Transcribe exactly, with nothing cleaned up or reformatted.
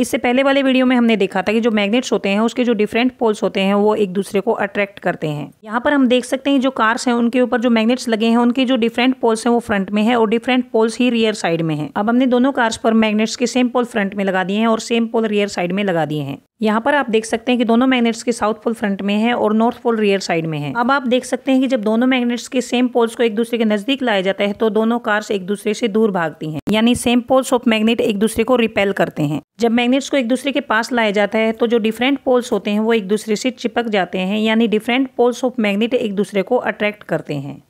इससे पहले वाले वीडियो में हमने देखा था कि जो मैग्नेट्स होते हैं उसके जो डिफरेंट पोल्स होते हैं वो एक दूसरे को अट्रैक्ट करते हैं। यहाँ पर हम देख सकते हैं जो कार्स हैं उनके ऊपर जो मैग्नेट्स लगे हैं उनके जो डिफरेंट पोल्स हैं वो फ्रंट में है और डिफरेंट पोल्स ही रियर साइड में है। अब हमने दोनों कार्स पर मैग्नेट्स के सेम पोल फ्रंट में लगा दिए हैं और सेम पोल रियर साइड में लगा दिए हैं। यहाँ पर आप देख सकते हैं कि दोनों मैग्नेट्स के साउथ पोल फ्रंट में है और नॉर्थ पोल रियर साइड में है। अब आप देख सकते हैं कि जब दोनों मैग्नेट्स के सेम पोल्स को एक दूसरे के नजदीक लाया जाता है तो दोनों कार्स एक दूसरे से दूर भागती हैं, यानी सेम पोल्स ऑफ मैग्नेट एक दूसरे को रिपेल करते हैं। जब मैग्नेट्स को एक दूसरे के पास लाया जाता है तो जो डिफरेंट पोल्स होते हैं वो एक दूसरे से चिपक जाते हैं, यानी डिफरेंट पोल्स ऑफ मैग्नेट एक दूसरे को अट्रैक्ट करते हैं।